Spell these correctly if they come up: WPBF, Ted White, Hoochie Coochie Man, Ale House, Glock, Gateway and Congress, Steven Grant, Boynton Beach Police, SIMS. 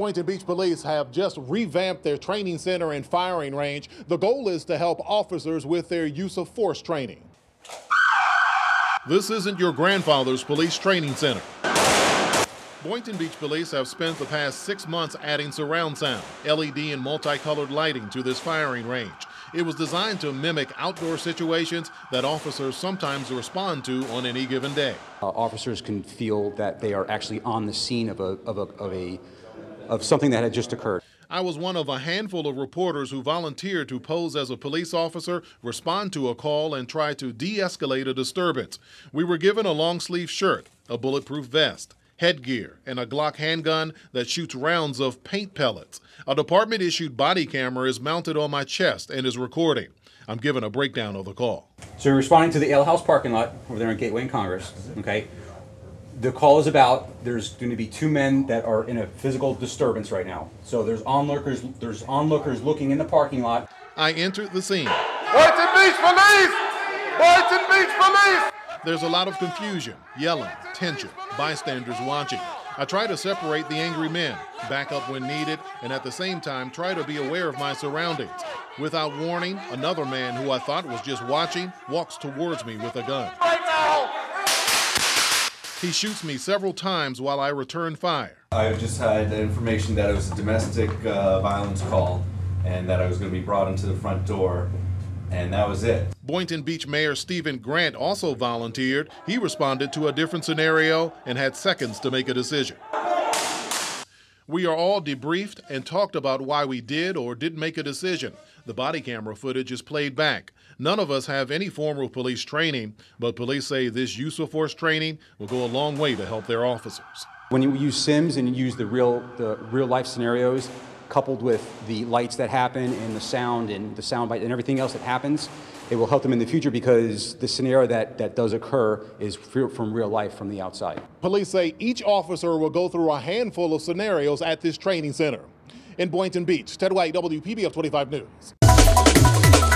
Boynton Beach Police have just revamped their training center and firing range. The goal is to help officers with their use of force training. This isn't your grandfather's police training center. Boynton Beach Police have spent the past 6 months adding surround sound, LED and multicolored lighting to this firing range. It was designed to mimic outdoor situations that officers sometimes respond to on any given day. Officers can feel that they are actually on the scene of something that had just occurred. I was one of a handful of reporters who volunteered to pose as a police officer, respond to a call, and try to de-escalate a disturbance. We were given a long-sleeve shirt, a bulletproof vest, headgear, and a Glock handgun that shoots rounds of paint pellets. A department-issued body camera is mounted on my chest and is recording. I'm given a breakdown of the call. So you're responding to the Ale House parking lot over there on Gateway and Congress, okay? The call is about, there's going to be two men that are in a physical disturbance right now. So there's onlookers looking in the parking lot. I entered the scene. Boynton Beach Police! Boynton Beach Police! There's a lot of confusion, yelling, tension, bystanders watching. I try to separate the angry men, back up when needed, and at the same time try to be aware of my surroundings. Without warning, another man who I thought was just watching walks towards me with a gun. He shoots me several times while I return fire. I just had information that it was a domestic violence call and that I was going to be brought into the front door. And that was it. Boynton Beach Mayor Steven Grant also volunteered. He responded to a different scenario and had seconds to make a decision. We are all debriefed and talked about why we did or didn't make a decision. The body camera footage is played back. None of us have any formal police training, but police say this use of force training will go a long way to help their officers. When you use SIMS and you use the real life scenarios, coupled with the lights that happen and the sound bite and everything else that happens, it will help them in the future because the scenario that does occur is from real life, from the outside. Police say each officer will go through a handful of scenarios at this training center. In Boynton Beach, Ted White, WPBF 25 News.